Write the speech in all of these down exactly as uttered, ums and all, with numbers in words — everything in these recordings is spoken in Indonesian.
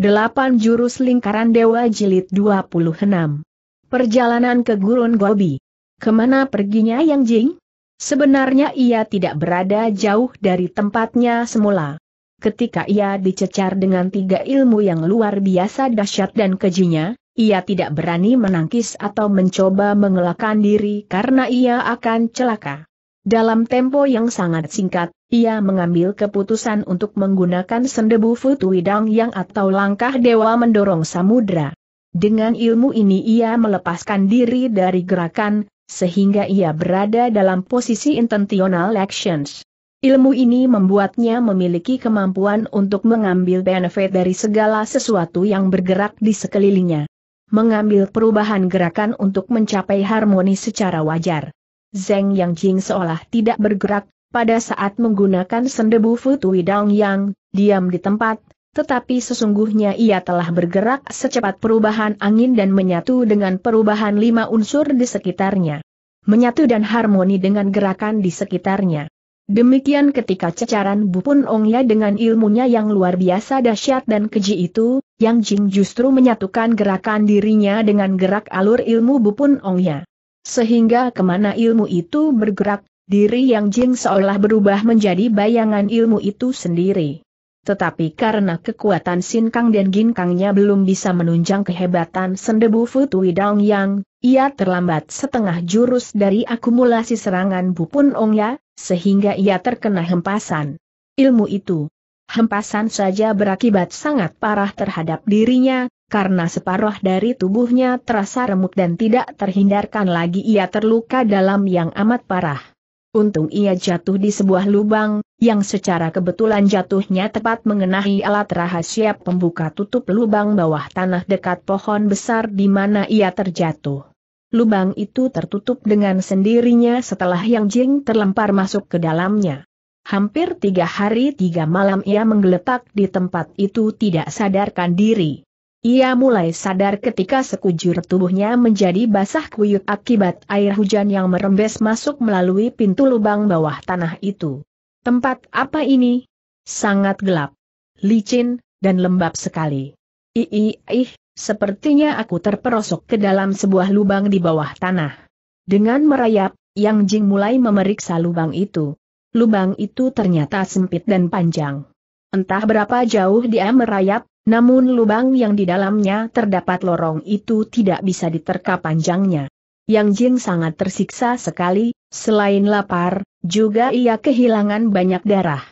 delapan Jurus Lingkaran Dewa Jilid dua puluh enam. Perjalanan ke Gurun Gobi. Kemana perginya Yang Jing? Sebenarnya ia tidak berada jauh dari tempatnya semula. Ketika ia dicecar dengan tiga ilmu yang luar biasa dahsyat dan kejinya, ia tidak berani menangkis atau mencoba mengelakkan diri karena ia akan celaka. Dalam tempo yang sangat singkat, ia mengambil keputusan untuk menggunakan Sendebu Futuidang yang atau langkah dewa mendorong samudra. Dengan ilmu ini ia melepaskan diri dari gerakan, sehingga ia berada dalam posisi intentional actions. Ilmu ini membuatnya memiliki kemampuan untuk mengambil benefit dari segala sesuatu yang bergerak di sekelilingnya. Mengambil perubahan gerakan untuk mencapai harmoni secara wajar. Zeng Yangjing seolah tidak bergerak, pada saat menggunakan Sendebu Futuidang yang, diam di tempat, tetapi sesungguhnya ia telah bergerak secepat perubahan angin dan menyatu dengan perubahan lima unsur di sekitarnya. Menyatu dan harmoni dengan gerakan di sekitarnya. Demikian ketika cecaran Bupun Ongya dengan ilmunya yang luar biasa dahsyat dan keji itu, Yang Jing justru menyatukan gerakan dirinya dengan gerak alur ilmu Bupun Ongya. Sehingga kemana ilmu itu bergerak, diri Yang Jing seolah berubah menjadi bayangan ilmu itu sendiri. Tetapi karena kekuatan Sinkang dan Ginkangnya belum bisa menunjang kehebatan Sendebu Futuidang yang, ia terlambat setengah jurus dari akumulasi serangan Bupun Ongya, sehingga ia terkena hempasan. Ilmu itu, hempasan saja berakibat sangat parah terhadap dirinya, karena separuh dari tubuhnya terasa remuk dan tidak terhindarkan lagi ia terluka dalam yang amat parah. Untung ia jatuh di sebuah lubang, yang secara kebetulan jatuhnya tepat mengenai alat rahasia pembuka tutup lubang bawah tanah dekat pohon besar di mana ia terjatuh. Lubang itu tertutup dengan sendirinya setelah Yang Jing terlempar masuk ke dalamnya. Hampir tiga hari tiga malam ia menggeletak di tempat itu tidak sadarkan diri. Ia mulai sadar ketika sekujur tubuhnya menjadi basah kuyup akibat air hujan yang merembes masuk melalui pintu lubang bawah tanah itu. Tempat apa ini? Sangat gelap, licin, dan lembab sekali. Ih, ih, sepertinya aku terperosok ke dalam sebuah lubang di bawah tanah. Dengan merayap, Yang Jing mulai memeriksa lubang itu. Lubang itu ternyata sempit dan panjang. Entah berapa jauh dia merayap, namun lubang yang di dalamnya terdapat lorong itu tidak bisa diterka panjangnya. Yang Jing sangat tersiksa sekali, selain lapar, juga ia kehilangan banyak darah.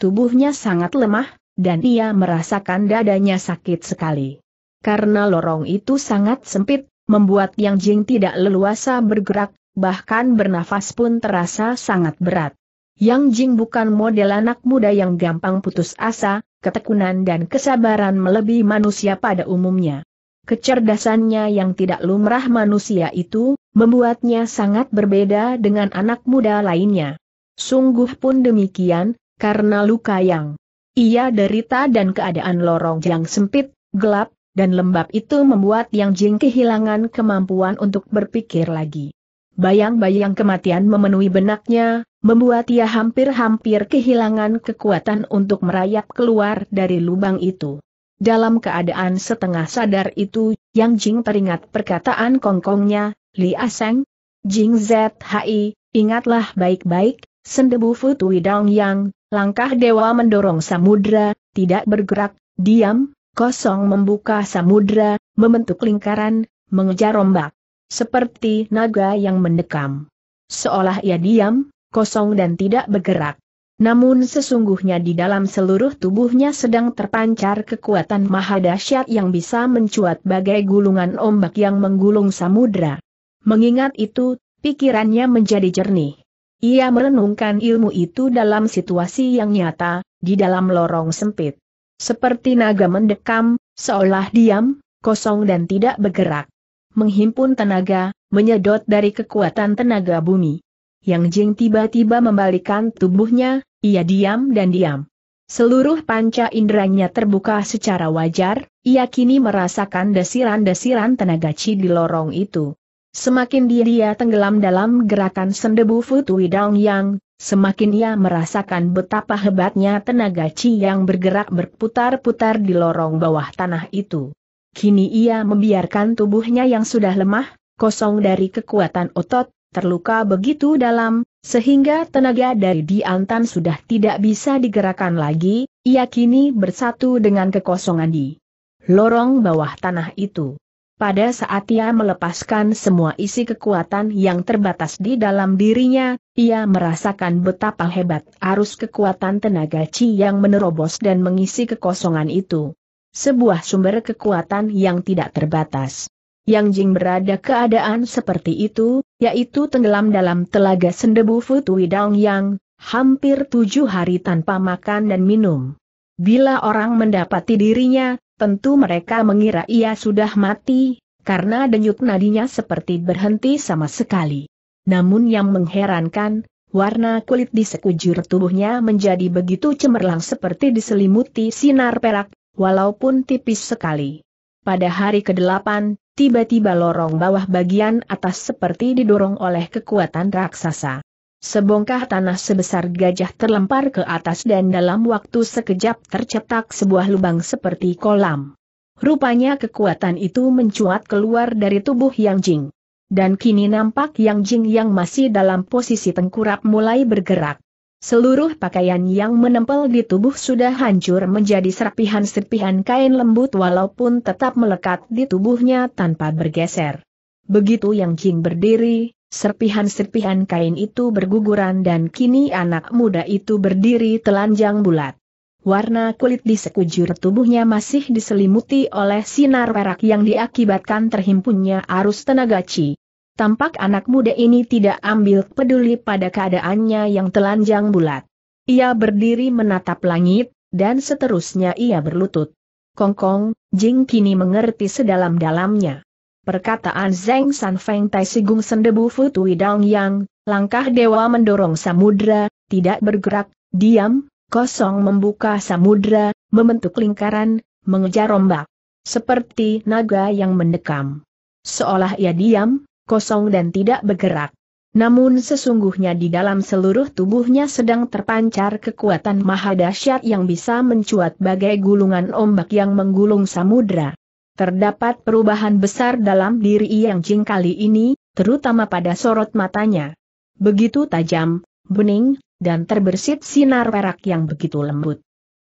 Tubuhnya sangat lemah, dan ia merasakan dadanya sakit sekali. Karena lorong itu sangat sempit, membuat Yang Jing tidak leluasa bergerak, bahkan bernafas pun terasa sangat berat. Yang Jing bukan model anak muda yang gampang putus asa, ketekunan dan kesabaran melebihi manusia pada umumnya. Kecerdasannya yang tidak lumrah manusia itu, membuatnya sangat berbeda dengan anak muda lainnya. Sungguh pun demikian, karena luka yang ia derita dan keadaan lorong yang sempit, gelap, dan lembab itu membuat Yang Jing kehilangan kemampuan untuk berpikir lagi. Bayang-bayang kematian memenuhi benaknya, membuat ia hampir-hampir kehilangan kekuatan untuk merayap keluar dari lubang itu. Dalam keadaan setengah sadar itu, Yang Jing teringat perkataan kongkongnya, Li Aseng, Jing Zhi, ingatlah baik-baik, Sendebu Futuidang yang, langkah dewa mendorong samudra, tidak bergerak, diam, kosong membuka samudra, membentuk lingkaran, mengejar ombak. Seperti naga yang mendekam. Seolah ia diam, kosong dan tidak bergerak. Namun sesungguhnya di dalam seluruh tubuhnya sedang terpancar kekuatan maha dahsyat yang bisa mencuat bagai gulungan ombak yang menggulung samudra. Mengingat itu, pikirannya menjadi jernih. Ia merenungkan ilmu itu dalam situasi yang nyata, di dalam lorong sempit. Seperti naga mendekam, seolah diam, kosong dan tidak bergerak. Menghimpun tenaga, menyedot dari kekuatan tenaga bumi. Yang Jing tiba-tiba membalikkan tubuhnya, ia diam dan diam. Seluruh panca inderanya terbuka secara wajar, ia kini merasakan desiran-desiran tenaga chi di lorong itu. Semakin dia, dia tenggelam dalam gerakan Sendebu Futuidang yang, semakin ia merasakan betapa hebatnya tenaga Qi yang bergerak berputar-putar di lorong bawah tanah itu. Kini ia membiarkan tubuhnya yang sudah lemah, kosong dari kekuatan otot, terluka begitu dalam, sehingga tenaga dari diantan sudah tidak bisa digerakkan lagi, ia kini bersatu dengan kekosongan di lorong bawah tanah itu. Pada saat ia melepaskan semua isi kekuatan yang terbatas di dalam dirinya, ia merasakan betapa hebat arus kekuatan tenaga Qi yang menerobos dan mengisi kekosongan itu. Sebuah sumber kekuatan yang tidak terbatas. Yang Jing berada keadaan seperti itu, yaitu tenggelam dalam telaga Sendebu Futuidang yang hampir tujuh hari tanpa makan dan minum. Bila orang mendapati dirinya, tentu mereka mengira ia sudah mati, karena denyut nadinya seperti berhenti sama sekali. Namun yang mengherankan, warna kulit di sekujur tubuhnya menjadi begitu cemerlang seperti diselimuti sinar perak, walaupun tipis sekali. Pada hari kedelapan, tiba-tiba lorong bawah bagian atas seperti didorong oleh kekuatan raksasa. Sebongkah tanah sebesar gajah terlempar ke atas dan dalam waktu sekejap tercetak sebuah lubang seperti kolam. Rupanya kekuatan itu mencuat keluar dari tubuh Yang Jing. Dan kini nampak Yang Jing yang masih dalam posisi tengkurap mulai bergerak. Seluruh pakaian yang menempel di tubuh sudah hancur menjadi serpihan-serpihan kain lembut walaupun tetap melekat di tubuhnya tanpa bergeser. Begitu Yang Jing berdiri, serpihan-serpihan kain itu berguguran dan kini anak muda itu berdiri telanjang bulat. Warna kulit di sekujur tubuhnya masih diselimuti oleh sinar perak yang diakibatkan terhimpunnya arus tenaga Qi. Tampak anak muda ini tidak ambil peduli pada keadaannya yang telanjang bulat. Ia berdiri menatap langit, dan seterusnya ia berlutut. Kong Kong, Jing kini mengerti sedalam-dalamnya. Perkataan Zeng Sanfeng Tai Sigung Sendebu Futuidang yang, langkah dewa mendorong samudra, tidak bergerak, diam, kosong membuka samudra, membentuk lingkaran, mengejar ombak. Seperti naga yang mendekam. Seolah ia diam, kosong dan tidak bergerak. Namun sesungguhnya di dalam seluruh tubuhnya sedang terpancar kekuatan maha dahsyat yang bisa mencuat bagai gulungan ombak yang menggulung samudra. Terdapat perubahan besar dalam diri Yang Jing kali ini, terutama pada sorot matanya. Begitu tajam, bening, dan terbersit sinar perak yang begitu lembut.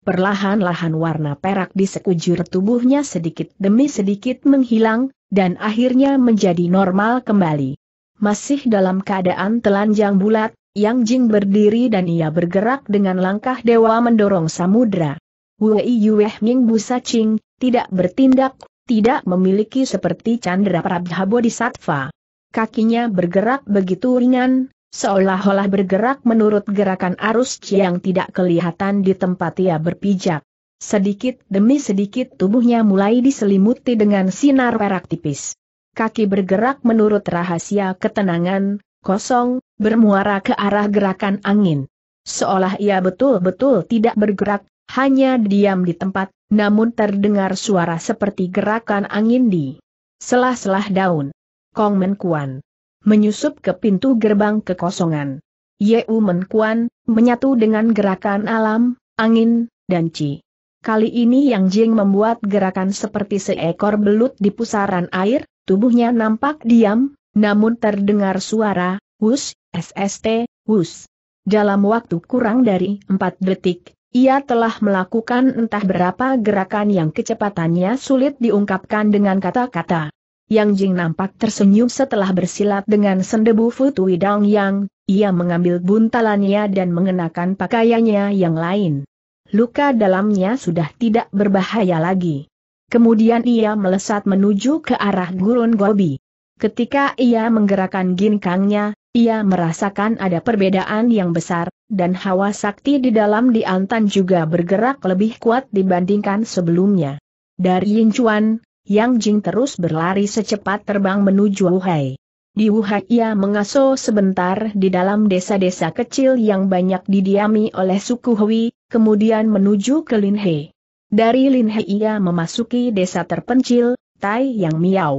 Perlahan-lahan warna perak di sekujur tubuhnya sedikit demi sedikit menghilang, dan akhirnya menjadi normal kembali. Masih dalam keadaan telanjang bulat, Yang Jing berdiri dan ia bergerak dengan langkah dewa mendorong samudra. Wu Yi Yue Ming Bu Sa Qing, tidak bertindak. Tidak memiliki seperti Chandra Prabha Bodhisattva. Kakinya bergerak begitu ringan, seolah-olah bergerak menurut gerakan arus Qi yang tidak kelihatan di tempat ia berpijak. Sedikit demi sedikit tubuhnya mulai diselimuti dengan sinar perak tipis. Kaki bergerak menurut rahasia ketenangan, kosong, bermuara ke arah gerakan angin. Seolah ia betul-betul tidak bergerak, hanya diam di tempat, namun terdengar suara seperti gerakan angin di sela-sela daun. Kong men Kuan menyusup ke pintu gerbang kekosongan. Ye U Men Kuan menyatu dengan gerakan alam, angin, dan Qi. Kali ini Yang Jing membuat gerakan seperti seekor belut di pusaran air, tubuhnya nampak diam, namun terdengar suara, wus, sst, wus. Dalam waktu kurang dari empat detik, ia telah melakukan entah berapa gerakan yang kecepatannya sulit diungkapkan dengan kata-kata. Yang Jing nampak tersenyum setelah bersilat dengan Sendebu Futuidang yang, ia mengambil buntalannya dan mengenakan pakaiannya yang lain. Luka dalamnya sudah tidak berbahaya lagi. Kemudian ia melesat menuju ke arah gurun Gobi. Ketika ia menggerakkan ginkangnya, ia merasakan ada perbedaan yang besar. Dan hawa sakti di dalam diantan juga bergerak lebih kuat dibandingkan sebelumnya. Dari Yin Chuan, Yang Jing terus berlari secepat terbang menuju Wuhai. Di Wuhai ia mengaso sebentar di dalam desa-desa kecil yang banyak didiami oleh suku Hui, kemudian menuju ke Linhe. Dari Linhe ia memasuki desa terpencil, Tai Yang Miao.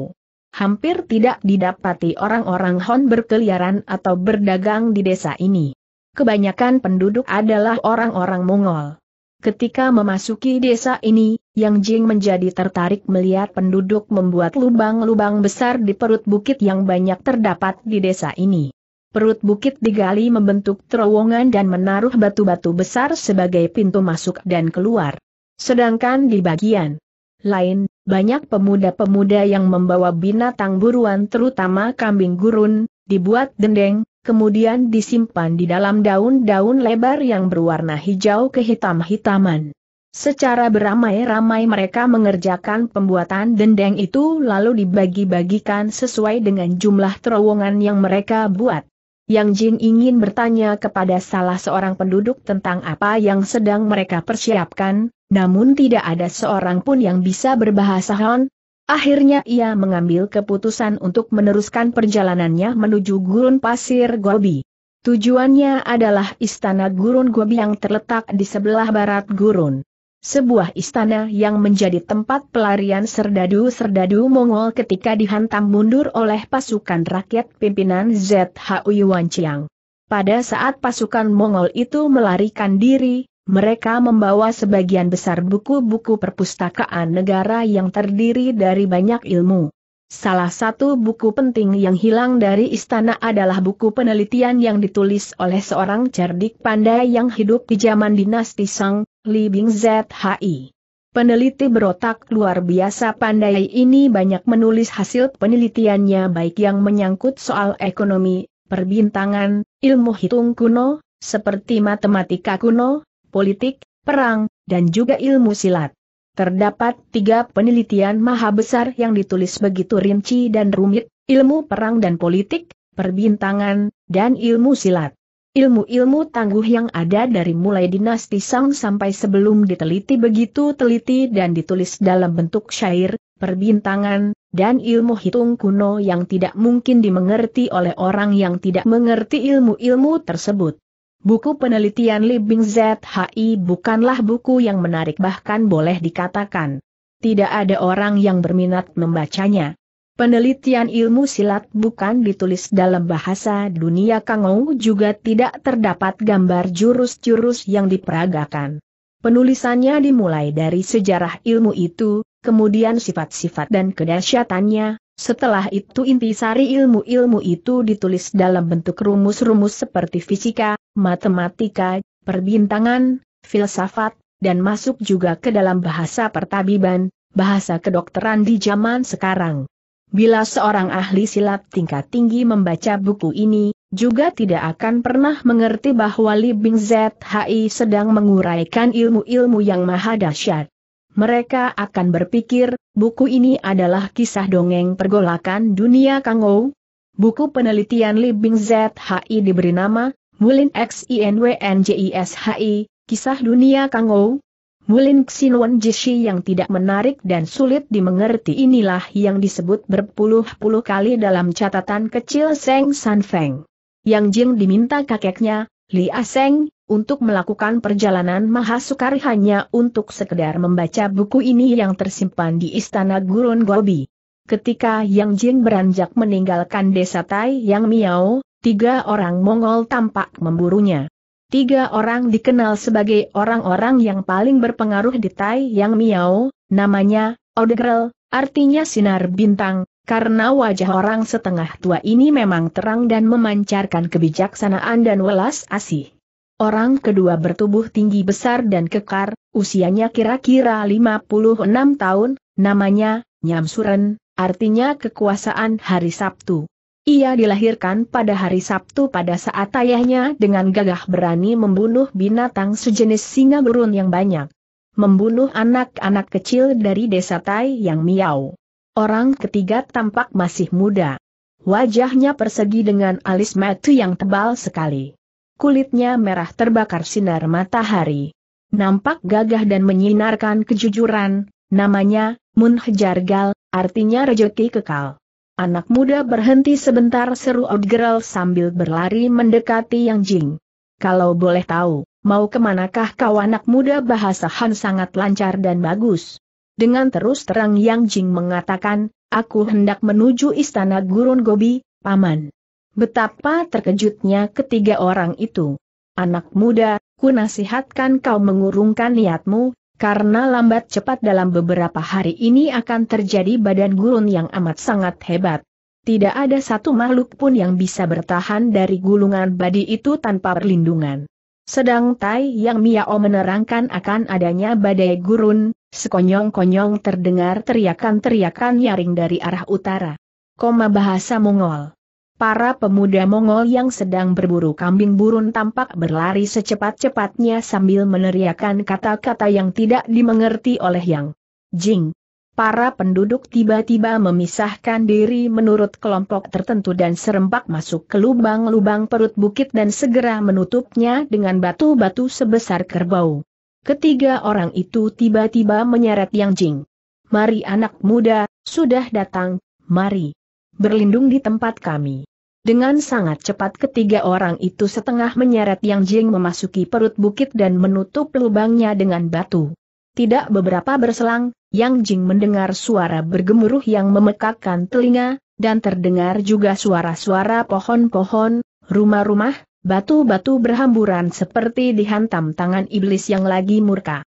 Hampir tidak didapati orang-orang Hon berkeliaran atau berdagang di desa ini. kebanyakan penduduk adalah orang-orang Mongol. Ketika memasuki desa ini, Yang Jing menjadi tertarik melihat penduduk membuat lubang-lubang besar di perut bukit yang banyak terdapat di desa ini. Perut bukit digali membentuk terowongan dan menaruh batu-batu besar sebagai pintu masuk dan keluar. Sedangkan di bagian lain, banyak pemuda-pemuda yang membawa binatang buruan terutama kambing gurun, dibuat dendeng, kemudian disimpan di dalam daun-daun lebar yang berwarna hijau kehitam-hitaman. Secara beramai-ramai mereka mengerjakan pembuatan dendeng itu lalu dibagi-bagikan sesuai dengan jumlah terowongan yang mereka buat. Yang Jing ingin bertanya kepada salah seorang penduduk tentang apa yang sedang mereka persiapkan, namun tidak ada seorang pun yang bisa berbahasa Han. Akhirnya ia mengambil keputusan untuk meneruskan perjalanannya menuju Gurun Pasir Gobi. Tujuannya adalah istana Gurun Gobi yang terletak di sebelah barat Gurun. Sebuah istana yang menjadi tempat pelarian serdadu-serdadu Mongol ketika dihantam mundur oleh pasukan rakyat pimpinan Zhu Yuanzhang. Pada saat pasukan Mongol itu melarikan diri, mereka membawa sebagian besar buku-buku perpustakaan negara yang terdiri dari banyak ilmu. Salah satu buku penting yang hilang dari istana adalah buku penelitian yang ditulis oleh seorang cerdik pandai yang hidup di zaman dinasti Song, Li Bing Zhi. Peneliti berotak luar biasa pandai ini banyak menulis hasil penelitiannya baik yang menyangkut soal ekonomi, perbintangan, ilmu hitung kuno, seperti matematika kuno, politik, perang, dan juga ilmu silat. Terdapat tiga penelitian maha besar yang ditulis begitu rinci dan rumit, ilmu perang dan politik, perbintangan, dan ilmu silat. Ilmu-ilmu tangguh yang ada dari mulai dinasti Song sampai sebelum diteliti begitu teliti dan ditulis dalam bentuk syair, perbintangan, dan ilmu hitung kuno yang tidak mungkin dimengerti oleh orang yang tidak mengerti ilmu-ilmu tersebut. Buku penelitian Li Bing Zhi bukanlah buku yang menarik bahkan boleh dikatakan tidak ada orang yang berminat membacanya. Penelitian ilmu silat bukan ditulis dalam bahasa dunia Kang Ouw juga tidak terdapat gambar jurus-jurus yang diperagakan. Penulisannya dimulai dari sejarah ilmu itu, kemudian sifat-sifat dan kedahsyatannya. Setelah itu intisari ilmu-ilmu itu ditulis dalam bentuk rumus-rumus seperti fisika, matematika, perbintangan, filsafat, dan masuk juga ke dalam bahasa pertabiban, bahasa kedokteran di zaman sekarang. Bila seorang ahli silat tingkat tinggi membaca buku ini, juga tidak akan pernah mengerti bahwa Li Bing Zhi sedang menguraikan ilmu-ilmu yang maha dahsyat. Mereka akan berpikir, buku ini adalah kisah dongeng pergolakan dunia Kang Ouw. Buku penelitian Li Bing Zhi diberi nama, Mulin Xinwen Jishi, kisah dunia Kang Ouw. Mulin Xinwen Jishi yang tidak menarik dan sulit dimengerti inilah yang disebut berpuluh-puluh kali dalam catatan kecil Zeng Sanfeng. Yang Jing diminta kakeknya, Li Aseng, untuk melakukan perjalanan maha sukar hanya untuk sekedar membaca buku ini yang tersimpan di istana Gurun Gobi. Ketika Yang Jing beranjak meninggalkan desa Tai Yang Miao, tiga orang Mongol tampak memburunya. Tiga orang dikenal sebagai orang-orang yang paling berpengaruh di Tai Yang Miao, namanya Odegral, artinya sinar bintang, karena wajah orang setengah tua ini memang terang dan memancarkan kebijaksanaan dan welas asih. Orang kedua bertubuh tinggi besar dan kekar, usianya kira-kira lima puluh enam tahun, namanya Nyamsuren, artinya kekuasaan hari Sabtu. Ia dilahirkan pada hari Sabtu pada saat ayahnya dengan gagah berani membunuh binatang sejenis singa gurun yang banyak. Membunuh anak-anak kecil dari desa Tai Yang Miao. Orang ketiga tampak masih muda. Wajahnya persegi dengan alis mata yang tebal sekali. Kulitnya merah terbakar sinar matahari. Nampak gagah dan menyinarkan kejujuran, namanya Munhejargal, artinya rejeki kekal. Anak muda berhenti sebentar seru Odegral sambil berlari mendekati Yang Jing. Kalau boleh tahu, mau kemanakah kau anak muda? Bahasa Han sangat lancar dan bagus. Dengan terus terang Yang Jing mengatakan, aku hendak menuju istana Gurun Gobi, Paman. Betapa terkejutnya ketiga orang itu. Anak muda, ku nasihatkan kau mengurungkan niatmu, karena lambat cepat dalam beberapa hari ini akan terjadi badan gurun yang amat sangat hebat. Tidak ada satu makhluk pun yang bisa bertahan dari gulungan badi itu tanpa perlindungan. Sedang Tai Yang Miao menerangkan akan adanya badai gurun, sekonyong-konyong terdengar teriakan-teriakan nyaring dari arah utara. Koma bahasa Mongol. Para pemuda Mongol yang sedang berburu kambing burun tampak berlari secepat-cepatnya sambil meneriakan kata-kata yang tidak dimengerti oleh Yang Jing. Para penduduk tiba-tiba memisahkan diri menurut kelompok tertentu dan serempak masuk ke lubang-lubang perut bukit dan segera menutupnya dengan batu-batu sebesar kerbau. Ketiga orang itu tiba-tiba menyeret Yang Jing. "Mari anak muda, sudah datang, mari berlindung di tempat kami." Dengan sangat cepat ketiga orang itu setengah menyeret Yang Jing memasuki perut bukit dan menutup lubangnya dengan batu. Tidak beberapa berselang, Yang Jing mendengar suara bergemuruh yang memekakkan telinga, dan terdengar juga suara-suara pohon-pohon, rumah-rumah, batu-batu berhamburan seperti dihantam tangan iblis yang lagi murka.